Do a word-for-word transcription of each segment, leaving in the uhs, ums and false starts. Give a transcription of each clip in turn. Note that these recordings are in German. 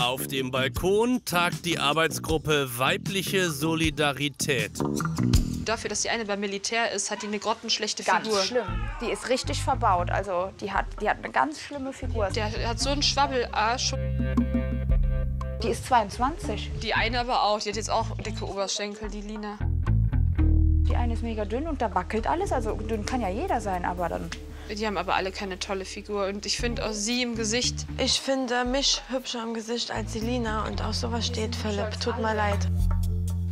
Auf dem Balkon tagt die Arbeitsgruppe Weibliche Solidarität. Dafür, dass die eine beim Militär ist, hat die eine grottenschlechte Figur. Ganz schlimm. Die ist richtig verbaut. Also die hat, die hat eine ganz schlimme Figur. Der hat so einen Schwabbelarsch. Die ist zweiundzwanzig. Die eine aber auch. Die hat jetzt auch dicke Oberschenkel, die Lina. Die eine ist mega dünn und da wackelt alles. Also dünn kann ja jeder sein, aber dann... Die haben aber alle keine tolle Figur. Und ich finde auch sie im Gesicht... Ich finde mich hübscher im Gesicht als die Lina. Und auch sowas steht Philipp. Tut mir leid.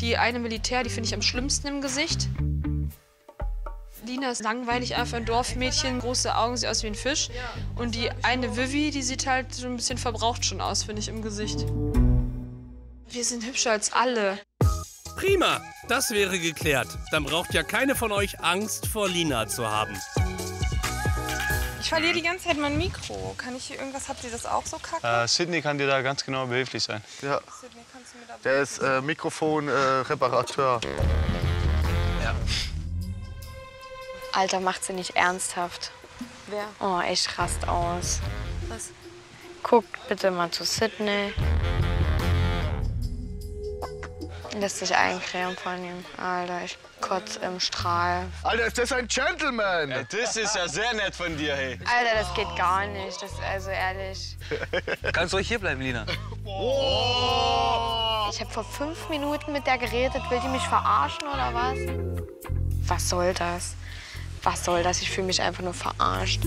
Die eine Militär, die finde ich am schlimmsten im Gesicht. Lina ist langweilig, einfach ein Dorfmädchen, große Augen, sieht aus wie ein Fisch. Und die eine Vivi, die sieht halt so ein bisschen verbraucht schon aus, finde ich, im Gesicht. Wir sind hübscher als alle. Prima, das wäre geklärt. Dann braucht ja keine von euch Angst vor Lina zu haben. Ich verliere die ganze Zeit mein Mikro. Kann ich hier irgendwas, habt ihr das auch so kacke? Äh, Sidney kann dir da ganz genau behilflich sein. Ja. Sidney, kannst du mir da Der ist äh, Mikrofonreparateur. Äh, ja. Alter, macht sie nicht ernsthaft. Wer? Oh, echt rast aus. Was? Guckt bitte mal zu Sidney. Lässt sich eincremen von ihm. Alter, ich kotze im Strahl. Alter, ist das ein Gentleman? Ja, das ist ja sehr nett von dir, hey. Alter, das geht gar nicht. Das, also ehrlich. Kannst du ruhig hierbleiben, Lina. Oh. Ich habe vor fünf Minuten mit der geredet. Will die mich verarschen oder was? Was soll das? Was soll das? Ich fühle mich einfach nur verarscht.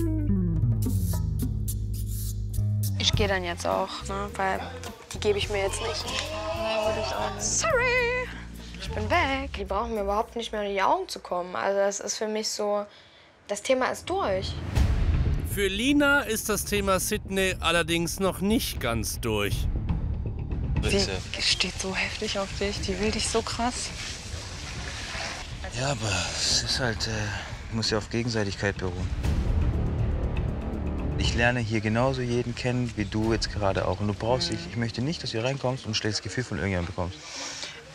Ich gehe dann jetzt auch, ne? Weil die gebe ich mir jetzt nicht. Sorry, ich bin weg. Die brauchen mir überhaupt nicht mehr in die Augen zu kommen. Also das ist für mich so, das Thema ist durch. Für Lina ist das Thema Sidney allerdings noch nicht ganz durch. Die steht so heftig auf dich, die will dich so krass. Ja, aber es ist halt, äh, muss ja auf Gegenseitigkeit beruhen. Ich lerne hier genauso jeden kennen, wie du jetzt gerade auch. Und du brauchst dich. Ich möchte nicht, dass du reinkommst und ein schlechtes Gefühl von irgendjemandem bekommst.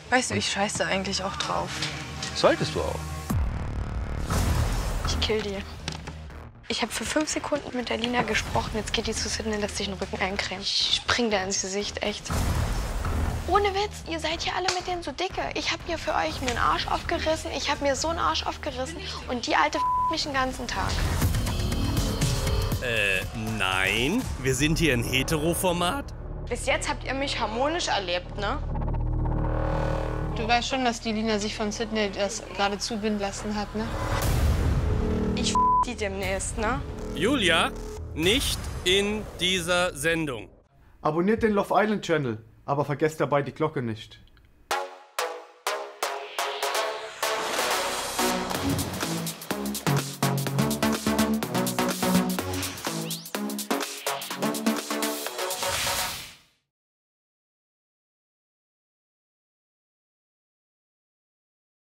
Weißt du, ich scheiße eigentlich auch drauf. Solltest du auch. Ich kill dir. Ich habe für fünf Sekunden mit der Lina gesprochen. Jetzt geht die zu Sidney und lässt sich den Rücken eincremen. Ich spring da ins Gesicht, echt. Ohne Witz, ihr seid hier alle mit denen so dicke. Ich habe mir für euch einen Arsch aufgerissen. Ich habe mir so einen Arsch aufgerissen. Und die Alte f***t mich den ganzen Tag. Äh, nein. Wir sind hier in Hetero-Format. Bis jetzt habt ihr mich harmonisch erlebt, ne? Du weißt schon, dass die Lina sich von Sidney das gerade zubinden lassen hat, ne? Ich f*** die demnächst, ne? Julia, nicht in dieser Sendung. Abonniert den Love Island Channel, aber vergesst dabei die Glocke nicht.